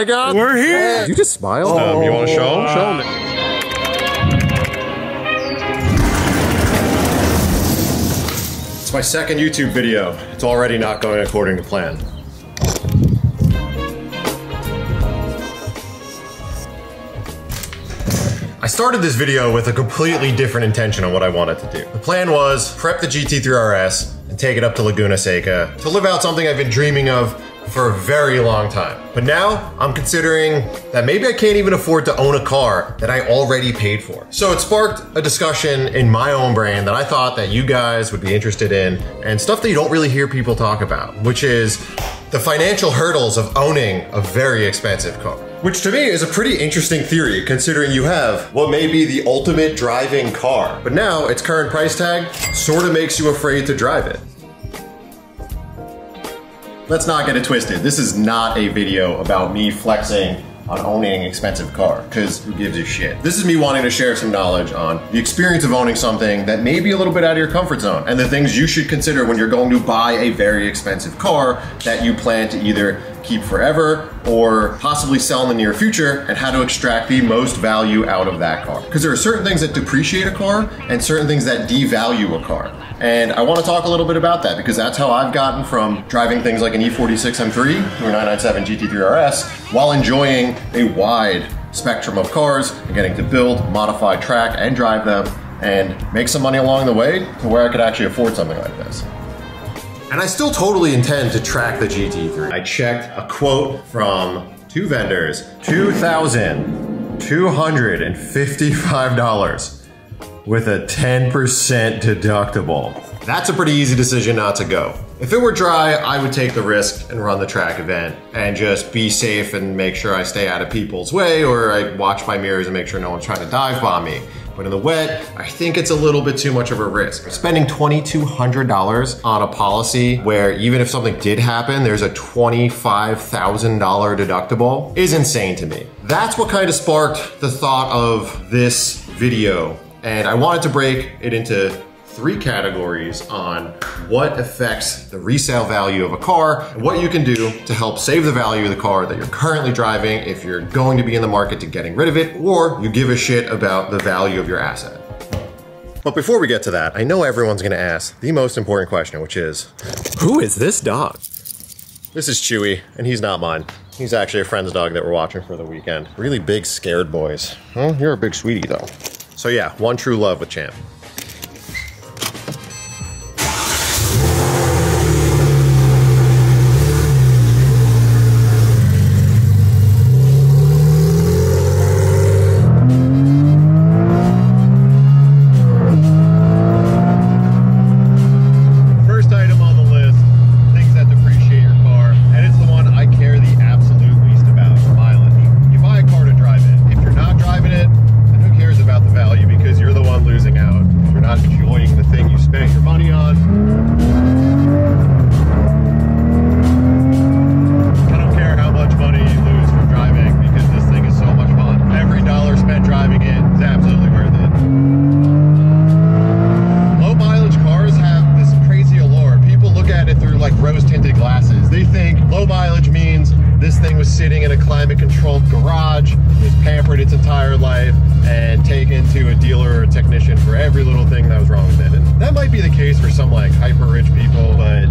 my God. We're here. You just smiled. Oh, you want to show him? Show him it. It's my second YouTube video. It's already not going according to plan. I started this video with a completely different intention on what I wanted to do. The plan was prep the GT3 RS and take it up to Laguna Seca to live out something I've been dreaming of for a very long time. But now I'm considering that maybe I can't even afford to own a car that I already paid for. So it sparked a discussion in my own brain that I thought that you guys would be interested in, and stuff that you don't really hear people talk about, which is the financial hurdles of owning a very expensive car. Which to me is a pretty interesting theory, considering you have what may be the ultimate driving car. But now its current price tag sort of makes you afraid to drive it. Let's not get it twisted. This is not a video about me flexing on owning an expensive car, because who gives a shit? This is me wanting to share some knowledge on the experience of owning something that may be a little bit out of your comfort zone, and the things you should consider when you're going to buy a very expensive car that you plan to either keep forever or possibly sell in the near future, and how to extract the most value out of that car. Because there are certain things that depreciate a car and certain things that devalue a car. And I want to talk a little bit about that, because that's how I've gotten from driving things like an E46 M3 or 997 GT3 RS while enjoying a wide spectrum of cars and getting to build, modify, track, and drive them and make some money along the way to where I could actually afford something like this. And I still totally intend to track the GT3. I checked a quote from two vendors, $2,255. With a 10% deductible. That's a pretty easy decision not to go. If it were dry, I would take the risk and run the track event and just be safe and make sure I stay out of people's way, or I watch my mirrors and make sure no one's trying to dive bomb me. But in the wet, I think it's a little bit too much of a risk. Spending $2,200 on a policy where even if something did happen, there's a $25,000 deductible is insane to me. That's what kind of sparked the thought of this video. And I wanted to break it into three categories on what affects the resale value of a car, and what you can do to help save the value of the car that you're currently driving if you're going to be in the market to getting rid of it, or you give a shit about the value of your asset. But before we get to that, I know everyone's gonna ask the most important question, which is, who is this dog? This is Chewy, and he's not mine. He's actually a friend's dog that we're watching for the weekend. Really big scared boys. Well, you're a big sweetie though. So yeah, one true love with Champ. First item on the list, things that depreciate your car, and it's the one I care the absolute least about, mileage. You buy a car to drive it. If you're not driving it, about the value, because you're the one losing out. You're not enjoying the thing you spent your money on. I don't care how much money you lose from driving, because this thing is so much fun. Every dollar spent driving it is absolutely worth it. Low mileage cars have this crazy allure. People look at it through like rose-tinted glasses. They think low mileage means this thing was sitting in a climate-controlled garage, was pampered its entire life, and taken to a dealer or a technician for every little thing that was wrong with it. And that might be the case for some like hyper-rich people, but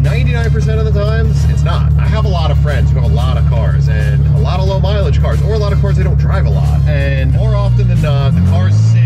99% of the times, it's not. I have a lot of friends who have a lot of cars, and a lot of low-mileage cars, or a lot of cars they don't drive a lot. And more often than not, the cars sit,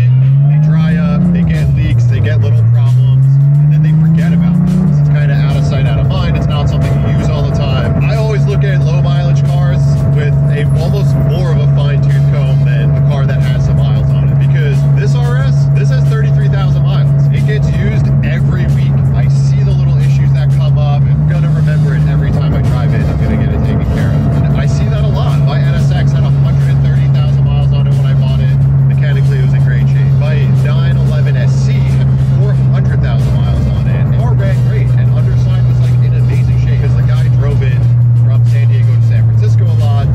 they dry up, they get leaks, they get little problems, and then they forget about them. It's kind of out of sight, out of mind. It's not something you use all the time. I always look at low mileage cars with a almost more of a fine tooth comb than a car that has some miles on it, because this RS, this has 33,000 miles. It gets used every week. I see the little issues that come up. I'm gonna remember it every time I drive it. I'm gonna get it taken care of. And I see that a lot. My NSX had 130,000 miles on it when I bought it. Mechanically, it was in great shape. My 911 SC had 400,000 miles on it. The car ran great, and underside was like in amazing shape, because the guy drove it from San Diego to San Francisco a lot.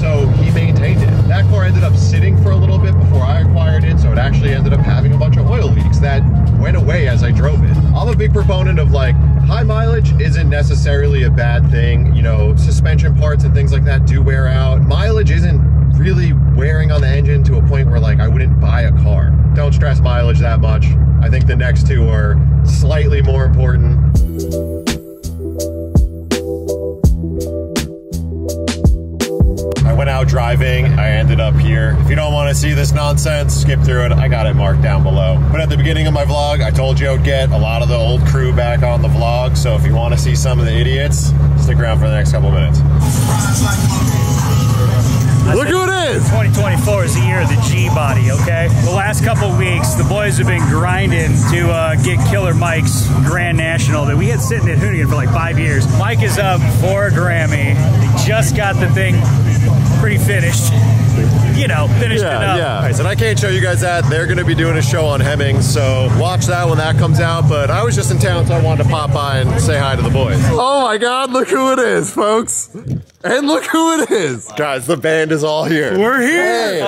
So he maintained it. That car ended up sitting for a little bit before I acquired it, so it actually ended up having a bunch of oil leaks that went away as I drove it. I'm a big proponent of like, high mileage isn't necessarily a bad thing. You know, suspension parts parts and things like that do wear out. Mileage isn't really wearing on the engine to a point where, like, I wouldn't buy a car. Don't stress mileage that much. I think the next two are slightly more important. I went out driving, I ended up here. If you don't want to see this nonsense, skip through it. I got it marked down below. But at the beginning of my vlog, I told you I would get a lot of the old crew back on the vlog, so if you want to see some of the idiots, stick around for the next couple minutes. Look who it is! 2024 is the year of the G-body, okay? The last couple weeks, the boys have been grinding to get Killer Mike's Grand National that we had sitting at Hoonigan for like 5 years. Mike is up for a Grammy. They just got the thing pretty finished. You know, finished it up. Yeah, nice. And I can't show you guys that. They're going to be doing a show on Hemmings, so watch that when that comes out. But I was just in town, so I wanted to pop by and say hi to the boys. Oh my God, look who it is, folks. And look who it is. Guys, the band is all here. We're here.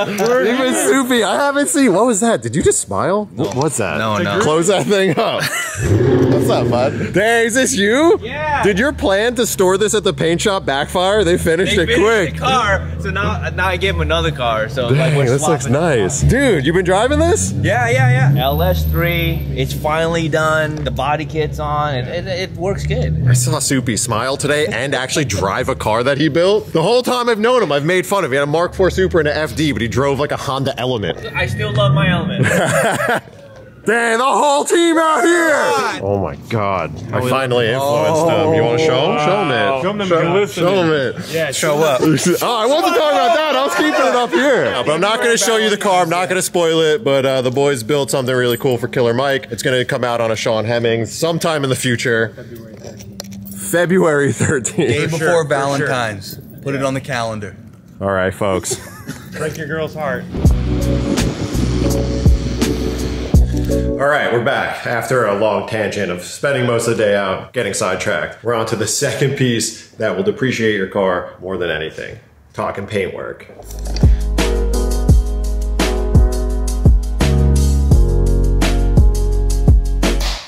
Hey, we're even here. Soupy, I haven't seen. What was that? Did you just smile? No. What's that? No, no. Close that thing up. What's up, bud? Dang, is this you? Yeah. Did your plan to store this at the paint shop backfire? They finished it quick. The car, so now I gave him another car. So dang, like, we're this looks nice. Dude, you've been driving this? Yeah. LS3, it's finally done. The body kit's on, and it works good. I saw Soupy smile today and actually drive a car that he built. The whole time I've known him, I've made fun of him. He had a Mark IV Supra and an FD, but he drove like a Honda Element. I still love my Element. Dang, the whole team out here! Oh my God. I finally influenced them. You want to show them? Wow. Show them it. Show them it. Yeah, show up. Oh, I wasn't talking about that. I was keeping it up here. Yeah, but I'm not going to show you the car. I'm not going to spoil it. But the boys built something really cool for Killer Mike. It's going to come out on a Sean Hemmings sometime in the future. February 13th. Day before Valentine's. Sure. Put it on the calendar. All right, folks. Break your girl's heart. All right, we're back after a long tangent of spending most of the day out, getting sidetracked. We're on to the second piece that will depreciate your car more than anything. Talking paintwork.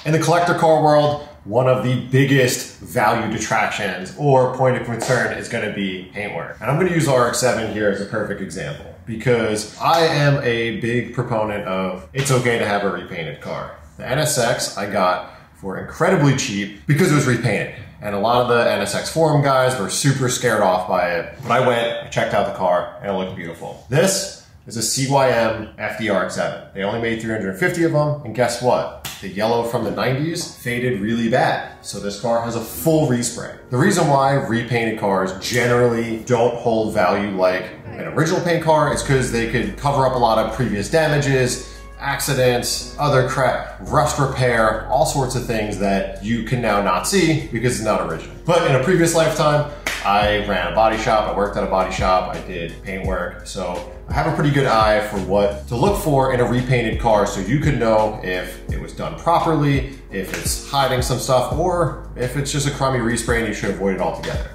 In the collector car world, one of the biggest value detractions or point of concern is gonna be paintwork. And I'm gonna use RX-7 here as a perfect example, because I am a big proponent of it's okay to have a repainted car. The NSX I got for incredibly cheap because it was repainted. And a lot of the NSX forum guys were super scared off by it. But I went, I checked out the car, and it looked beautiful. This is a CYM FD RX-7. They only made 350 of them, and guess what? The yellow from the 90s faded really bad. So this car has a full respray. The reason why repainted cars generally don't hold value like an original paint car is because they could cover up a lot of previous damages, accidents, other crap, rust repair, all sorts of things that you can now not see because it's not original. But in a previous lifetime, I ran a body shop, I worked at a body shop, I did paintwork, so I have a pretty good eye for what to look for in a repainted car so you can know if it was done properly, if it's hiding some stuff, or if it's just a crummy respray and you should avoid it altogether.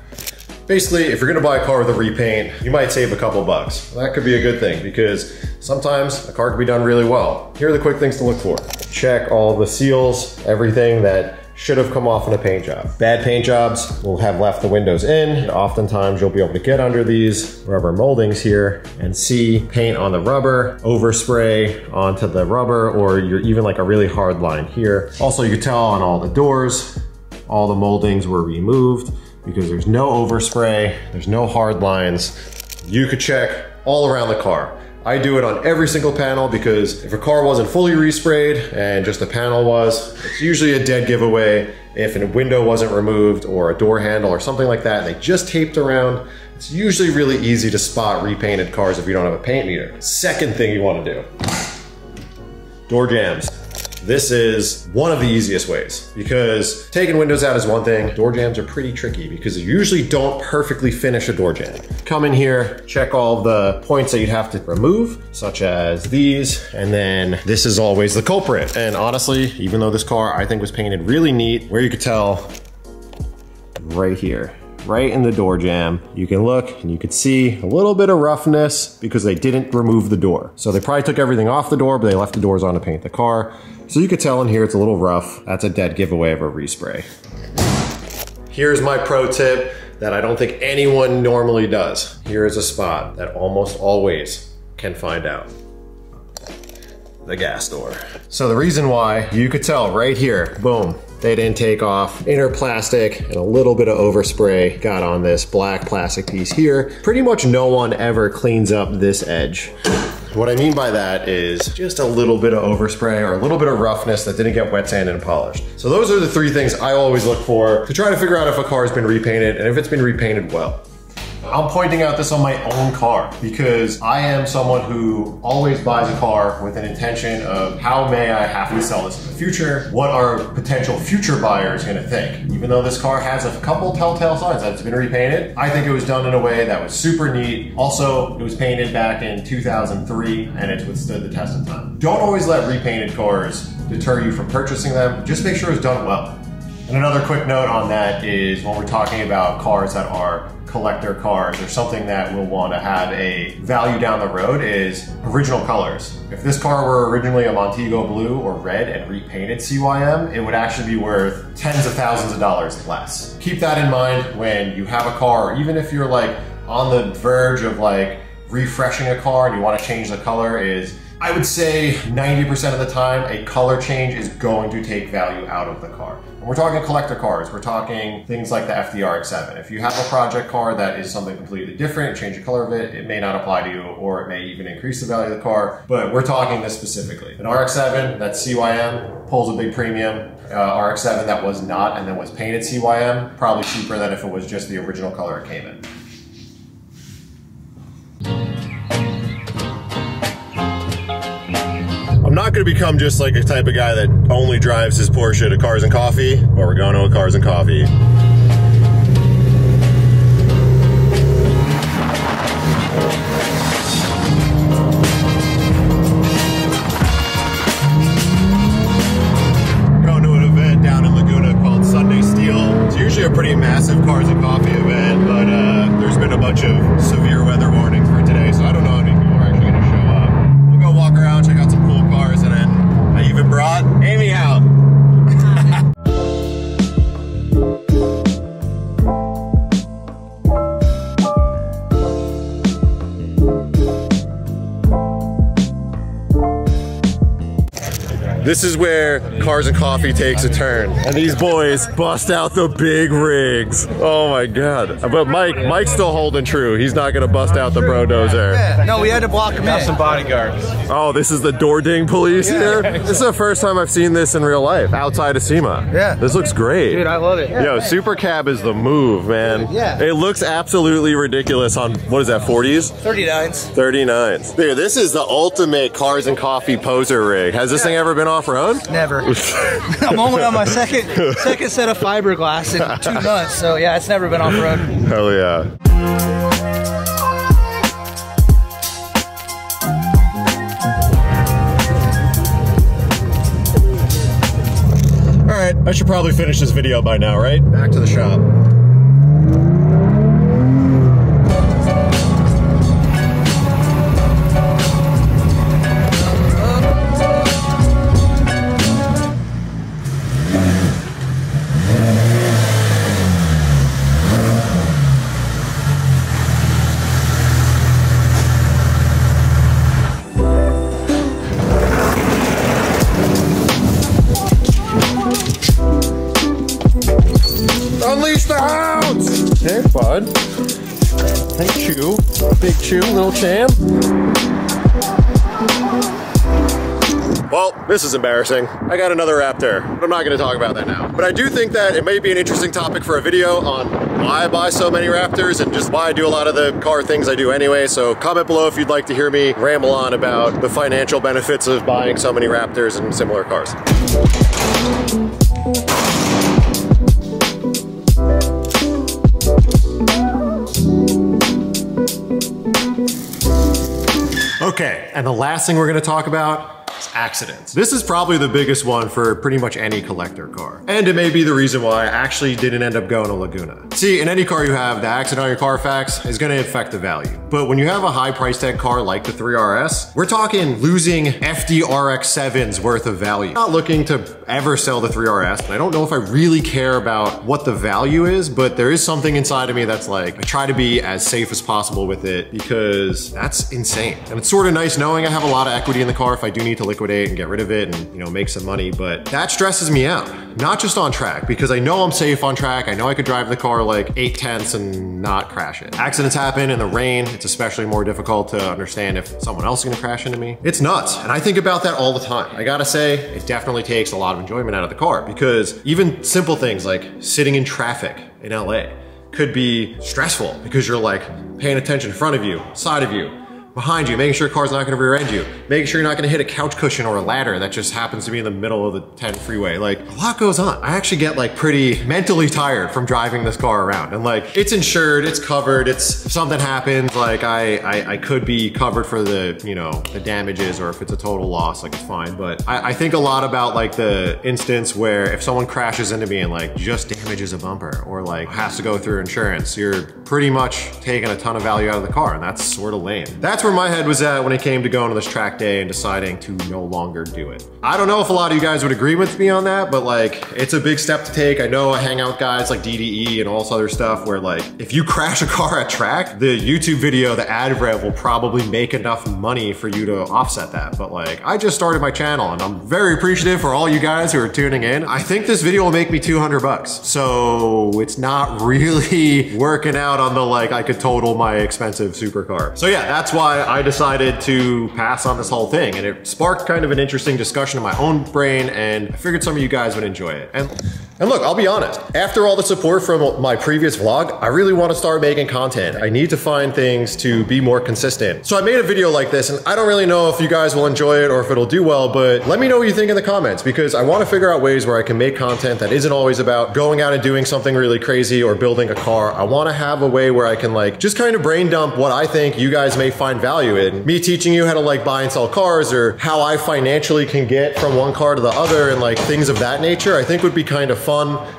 Basically, if you're gonna buy a car with a repaint, you might save a couple bucks. That could be a good thing because sometimes a car could be done really well. Here are the quick things to look for. Check all the seals, everything that should have come off in a paint job. Bad paint jobs will have left the windows in, and oftentimes you'll be able to get under these rubber moldings here and see paint on the rubber, overspray onto the rubber, or you're even like a really hard line here. Also, you can tell on all the doors, all the moldings were removed because there's no overspray, there's no hard lines. You could check all around the car. I do it on every single panel because if a car wasn't fully resprayed and just the panel was, it's usually a dead giveaway. If a window wasn't removed or a door handle or something like that, and they just taped around, it's usually really easy to spot repainted cars if you don't have a paint meter. Second thing you want to do, door jams. This is one of the easiest ways because taking windows out is one thing. Door jams are pretty tricky because you usually don't perfectly finish a door jam. Come in here, check all the points that you'd have to remove, such as these, and then this is always the culprit. And honestly, even though this car I think was painted really neat, where you could tell right here, right in the door jamb, you can look and you can see a little bit of roughness because they didn't remove the door. So they probably took everything off the door, but they left the doors on to paint the car. So you could tell in here it's a little rough. That's a dead giveaway of a respray. Here's my pro tip. that I don't think anyone normally does. Here is a spot that almost always can find out. The gas door. So the reason why, you could tell right here, boom, they didn't take off. Inner plastic and a little bit of overspray got on this black plastic piece here. Pretty much no one ever cleans up this edge. What I mean by that is just a little bit of overspray or a little bit of roughness that didn't get wet sanded and polished. So those are the three things I always look for to try to figure out if a car has been repainted and if it's been repainted well. I'm pointing out this on my own car because I am someone who always buys a car with an intention of how may I have to sell this in the future? What are potential future buyers gonna think? Even though this car has a couple telltale signs that it's been repainted, I think it was done in a way that was super neat. Also, it was painted back in 2003 and it's withstood the test of time. Don't always let repainted cars deter you from purchasing them. Just make sure it's done well. And another quick note on that is when we're talking about cars that are collector cars or something that will want to have a value down the road is original colors. If this car were originally a Montego blue or red and repainted CYM, it would actually be worth tens of thousands of dollars less. Keep that in mind when you have a car, even if you're like on the verge of like refreshing a car and you want to change the color is, I would say 90% of the time, a color change is going to take value out of the car. And we're talking collector cars, we're talking things like the FD RX-7. If you have a project car that is something completely different, change the color of it, it may not apply to you, or it may even increase the value of the car, but we're talking this specifically. An RX-7, that's CYM, pulls a big premium. RX-7 that was not and then was painted CYM, probably cheaper than if it was just the original color it came in. I'm not gonna become just like a type of guy that only drives his Porsche to Cars and Coffee, but we're going to a Cars and Coffee. Going to an event down in Laguna called Sunday Steel. It's usually a pretty massive Cars and Coffee event, but there's been a bunch of severe weather warnings for today, so I don't know any people are actually gonna show up. We'll go walk around, check out some cool cars, and then I even brought Amy out. This is where Cars and Coffee takes a turn. And these boys bust out the big rigs. Oh my God. But Mike's still holding true. He's not gonna bust out the bulldozer. No, we had to block him out. Some bodyguards. Oh, this is the door ding police here? This is the first time I've seen this in real life, outside of SEMA. Yeah. This looks great. Dude, I love it. Yo, Super Cab is the move, man. Yeah. It looks absolutely ridiculous on, what is that, 40s? 39s. 39s. Dude, this is the ultimate Cars and Coffee poser rig. Has this thing ever been off-road? Never. I'm only on my second set of fiberglass in 2 months, so yeah, it's never been off-road. Hell yeah. All right, I should probably finish this video by now, right? Back to the shop. Big Chew, little Champ. Well, this is embarrassing. I got another Raptor, but I'm not gonna talk about that now. But I do think that it may be an interesting topic for a video on why I buy so many Raptors and just why I do a lot of the car things I do anyway. So comment below if you'd like to hear me ramble on about the financial benefits of buying so many Raptors and similar cars. Okay, and the last thing we're gonna talk about is accidents. This is probably the biggest one for pretty much any collector car. And it may be the reason why I actually didn't end up going to Laguna. See, in any car you have, the accident on your Carfax is gonna affect the value. But when you have a high price tag car like the 3RS, we're talking losing FD RX-7's worth of value. I'm not looking to ever sell the 3RS, and I don't know if I really care about what the value is, but there is something inside of me that's like, I try to be as safe as possible with it because that's insane. And it's sort of nice knowing I have a lot of equity in the car if I do need to liquidate and get rid of it and, you know, make some money, but that stresses me out. Not just on track, because I know I'm safe on track. I know I could drive the car like 8/10 and not crash it. Accidents happen in the rain. It's especially more difficult to understand if someone else is gonna crash into me. It's nuts, and I think about that all the time. I gotta say, it definitely takes a lot of enjoyment out of the car, because even simple things like sitting in traffic in LA could be stressful because you're like paying attention in front of you, side of you, behind you, making sure your car's not gonna rear end you, making sure you're not gonna hit a couch cushion or a ladder that just happens to be in the middle of the 10 freeway. Like, a lot goes on. I actually get like pretty mentally tired from driving this car around, and like, it's insured, it's covered, it's, if something happens, like I could be covered for the, you know, the damages, or if it's a total loss, like it's fine. But I think a lot about like the instance where if someone crashes into me and like just damages a bumper or like has to go through insurance, you're pretty much taking a ton of value out of the car, and that's sort of lame. That's where my head was at when it came to going to this track day and deciding to no longer do it. I don't know if a lot of you guys would agree with me on that, but like, it's a big step to take. I know I hang out with guys like DDE and all this other stuff where like, if you crash a car at track, the YouTube video, the ad rev will probably make enough money for you to offset that. But like, I just started my channel, and I'm very appreciative for all you guys who are tuning in. I think this video will make me 200 bucks. So it's not really working out on the like, I could total my expensive supercar. So yeah, that's why I decided to pass on this whole thing, and it sparked kind of an interesting discussion in my own brain, and I figured some of you guys would enjoy it. And look, I'll be honest, after all the support from my previous vlog, I really want to start making content. I need to find things to be more consistent. So I made a video like this, and I don't really know if you guys will enjoy it or if it'll do well, but let me know what you think in the comments, because I want to figure out ways where I can make content that isn't always about going out and doing something really crazy or building a car. I want to have a way where I can like just kind of brain dump what I think you guys may find value in. Me teaching you how to like buy and sell cars, or how I financially can get from one car to the other, and like things of that nature, I think would be kind of fun,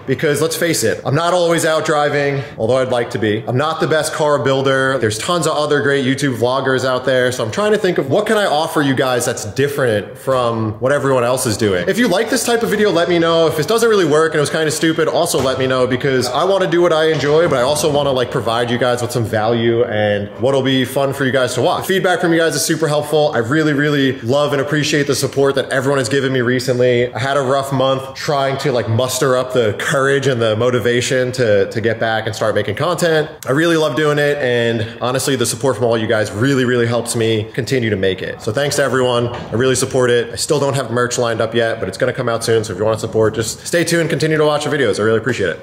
because let's face it, I'm not always out driving, although I'd like to be. I'm not the best car builder. There's tons of other great YouTube vloggers out there. So I'm trying to think of what can I offer you guys that's different from what everyone else is doing. If you like this type of video, let me know. If it doesn't really work and it was kind of stupid, also let me know, because I want to do what I enjoy, but I also want to like provide you guys with some value and what'll be fun for you guys to watch. The feedback from you guys is super helpful. I really, really love and appreciate the support that everyone has given me recently. I had a rough month trying to like muster up the courage and the motivation to get back and start making content. I really love doing it, and honestly, the support from all you guys really, really helps me continue to make it. So thanks to everyone. I really support it. I still don't have merch lined up yet, but it's gonna come out soon. So if you want to support, just stay tuned, continue to watch the videos. I really appreciate it.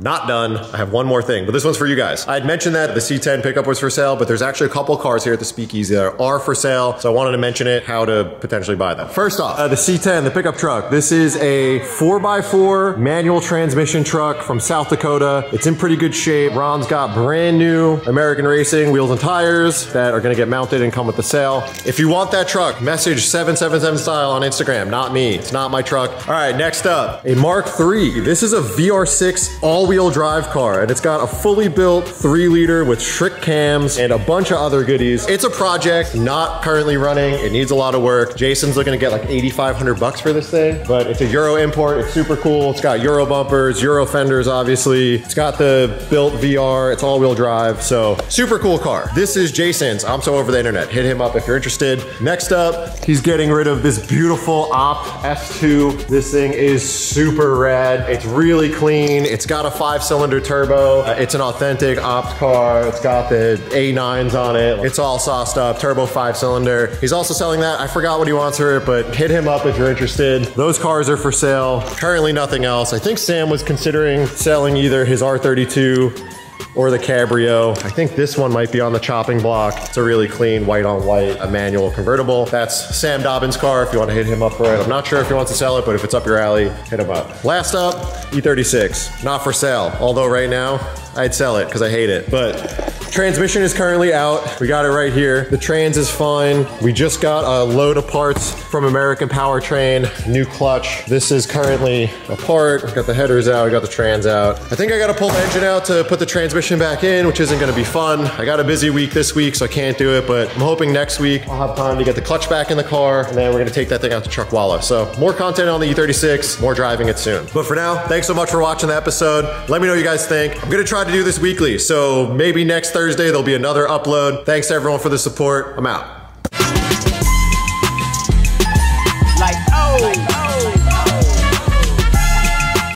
Not done. I have one more thing, but this one's for you guys. I had mentioned that the C10 pickup was for sale, but there's actually a couple cars here at the Speakeasy that are for sale. So I wanted to mention it, how to potentially buy them. First off, the C10, the pickup truck. This is a 4x4 manual transmission truck from South Dakota. It's in pretty good shape. Ron's got brand new American Racing wheels and tires that are gonna get mounted and come with the sale. If you want that truck, message 777style on Instagram, not me. It's not my truck. All right, next up, a Mark III. This is a VR6 all-wheel drive car, and it's got a fully built 3-liter with Schrick cams and a bunch of other goodies. It's a project, not currently running. It needs a lot of work. Jason's looking to get like 8,500 bucks for this thing, but it's a Euro import. It's super cool. It's got Euro bumpers, Euro fenders, obviously. It's got the built VR. It's all-wheel drive, so super cool car. This is Jason's. I'm so over the internet. Hit him up if you're interested. Next up, he's getting rid of this beautiful Opel S2. This thing is super rad. It's really clean. It's got a 5-cylinder turbo. It's an authentic Opel car. It's got the A9s on it. It's all sauced up, turbo 5-cylinder. He's also selling that. I forgot what he wants for it, but hit him up if you're interested. Those cars are for sale. Currently nothing else. I think Sam was considering selling either his R32 or the Cabrio. I think this one might be on the chopping block. It's a really clean white on white, a manual convertible. That's Sam Dobbins' car if you want to hit him up for it. I'm not sure if he wants to sell it, but if it's up your alley, hit him up. Last up, E36, not for sale. Although right now I'd sell it because I hate it, but Transmission is currently out. We got it right here. The trans is fine. We just got a load of parts from American Powertrain. New clutch. This is currently apart. Got the headers out. I got the trans out. I think I gotta pull the engine out to put the transmission back in, which isn't gonna be fun. I got a busy week this week, so I can't do it, but I'm hoping next week I'll have time to get the clutch back in the car, and then we're gonna take that thing out to Chuckwalla. So more content on the E36, more driving it soon. But for now, thanks so much for watching the episode. Let me know what you guys think. I'm gonna try to do this weekly, so maybe next Thursday there'll be another upload. Thanks to everyone for the support. I'm out.